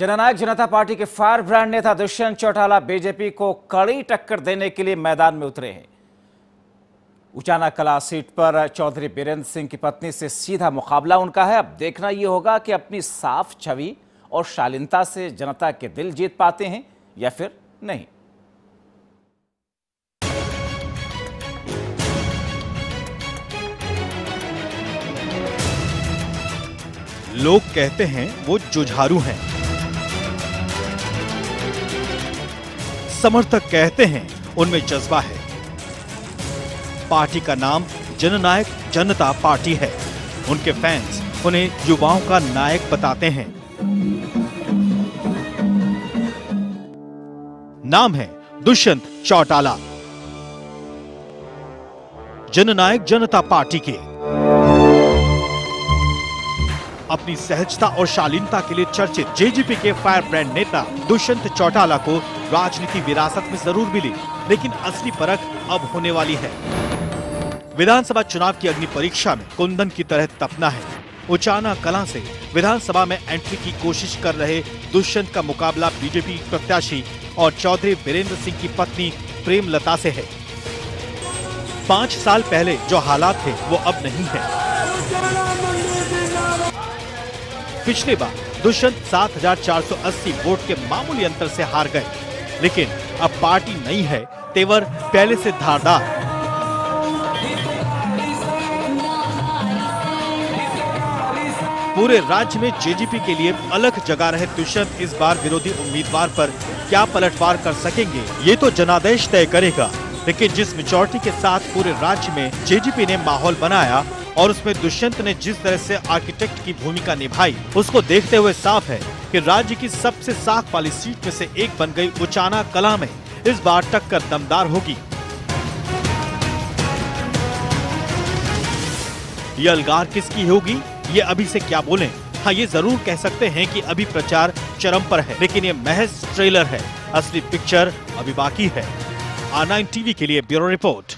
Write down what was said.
जननायक जनता party के fire brand नेता Dushyant Chautala BJP को कड़ी टक्कर देने के लिए मैदान में उतरे हैं। उचाना कलां सीट पर चौधरी वीरेंद्र सिंह की पत्नी से सीधा मुकाबला उनका है। अब देखना यह होगा कि अपनी साफ छवि और शालीनता से जनता के दिल जीत पाते हैं या फिर नहीं। लोग कहते हैं वो जुझारू हैं, समर्थक कहते हैं उनमें जज्बा है। पार्टी का नाम जननायक जनता पार्टी है। उनके फैंस उन्हें युवाओं का नायक बताते हैं। नाम है दुष्यंत चौटाला, जननायक जनता पार्टी के। अपनी सहजता और शालीनता के लिए चर्चित जेजेपी के फायर ब्रांड नेता दुष्यंत चौटाला को राजनीति विरासत में जरूर मिली, लेकिन असली परख अब होने वाली है। विधानसभा चुनाव की अग्नि परीक्षा में कुंदन की तरह तपना है। उचाना कलां से विधानसभा में एंट्री की कोशिश कर रहे दुष्यंत का मुकाबला बीजेपी प्रत्याशी और चौधरी वीरेंद्र सिंह की पत्नी प्रेम लता से है। 5 साल पहले जो हालात थे वो अब नहीं है। पिछली बार दुष्यंत 7,480 वोट के मामूली अंतर से हार गए, लेकिन अब पार्टी नहीं है, तेवर पहले से धारदार। पूरे राज्य में जेजेपी के लिए अलग जगह रहे दुष्यंत इस बार विरोधी उम्मीदवार पर क्या पलटवार कर सकेंगे, ये तो जनादेश तय करेगा। लेकिन जिस मेजॉरिटी के साथ पूरे राज्य में जेजेपी ने माहौल बनाया और उसमें दुष्यंत ने जिस तरह से आर्किटेक्ट की भूमिका निभाई, उसको देखते हुए साफ है कि राज्य की सबसे साख वाली सीट में से एक बन गई उचाना कलां में इस बार टक्कर दमदार होगी। ये अलगार किसकी होगी, ये अभी से क्या बोलें। हाँ, ये जरूर कह सकते हैं कि अभी प्रचार चरम पर है, लेकिन ये महज ट्रेलर है, असली पिक्चर अभी बाकी है। आर9 टीवी के लिए ब्यूरो रिपोर्ट।